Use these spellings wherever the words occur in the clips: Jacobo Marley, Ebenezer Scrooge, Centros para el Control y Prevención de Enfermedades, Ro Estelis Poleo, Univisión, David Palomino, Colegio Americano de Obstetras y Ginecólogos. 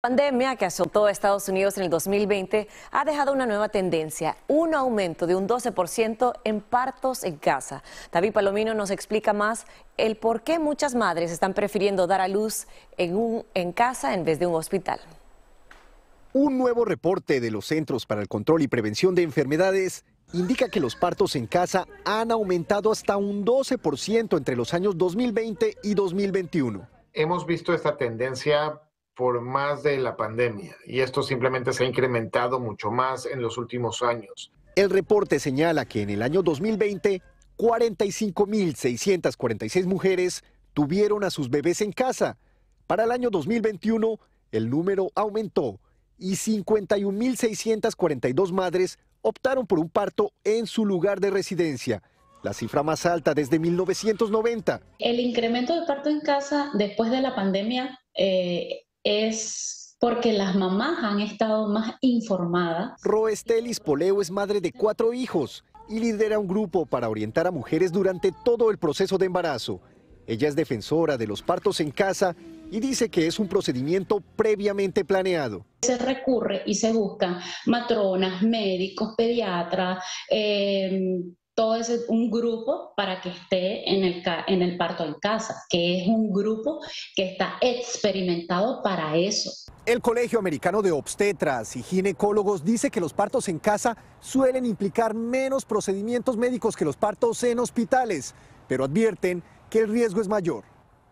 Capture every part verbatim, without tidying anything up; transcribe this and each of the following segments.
La pandemia que azotó a Estados Unidos en el dos mil veinte ha dejado una nueva tendencia, un aumento de un doce por ciento en partos en casa. David Palomino nos explica más el por qué muchas madres están prefiriendo dar a luz en, un, en casa en vez de un hospital. Un nuevo reporte de los Centros para el Control y Prevención de Enfermedades indica que los partos en casa han aumentado hasta un doce por ciento entre los años dos mil veinte y dos mil veintiuno. Hemos visto esta tendencia por más de la pandemia, y esto simplemente se ha incrementado mucho más en los últimos años. El reporte señala que en el año dos mil veinte, cuarenta y cinco mil seiscientas cuarenta y seis mujeres tuvieron a sus bebés en casa. Para el año dos mil veintiuno, el número aumentó y cincuenta y un mil seiscientas cuarenta y dos madres optaron por un parto en su lugar de residencia, la cifra más alta desde mil novecientos noventa. El incremento de parto en casa después de la pandemia eh... es porque las mamás han estado más informadas. Ro Estelis Poleo es madre de cuatro hijos y lidera un grupo para orientar a mujeres durante todo el proceso de embarazo. Ella es defensora de los partos en casa y dice que es un procedimiento previamente planeado. Se recurre y se buscan matronas, médicos, pediatras, eh, todo ese, un grupo para que esté en el, en el parto en casa, que es un grupo que está experimentado para eso. El Colegio Americano de Obstetras y Ginecólogos dice que los partos en casa suelen implicar menos procedimientos médicos que los partos en hospitales, pero advierten que el riesgo es mayor.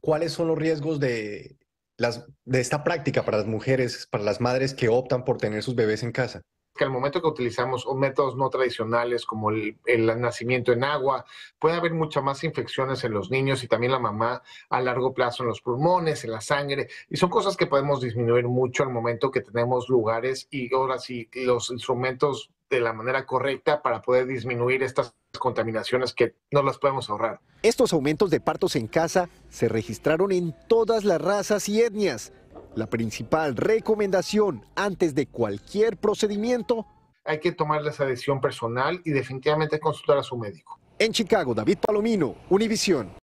¿Cuáles son los riesgos de, las, de esta práctica para las mujeres, para las madres que optan por tener sus bebés en casa? Que al momento que utilizamos métodos no tradicionales como el, el nacimiento en agua, puede haber muchas más infecciones en los niños y también la mamá a largo plazo en los pulmones, en la sangre, y son cosas que podemos disminuir mucho al momento que tenemos lugares y ahora sí los instrumentos de la manera correcta para poder disminuir estas contaminaciones que no las podemos ahorrar. Estos aumentos de partos en casa se registraron en todas las razas y etnias. La principal recomendación antes de cualquier procedimiento: hay que tomar esa decisión personal y definitivamente consultar a su médico. En Chicago, David Palomino, Univisión.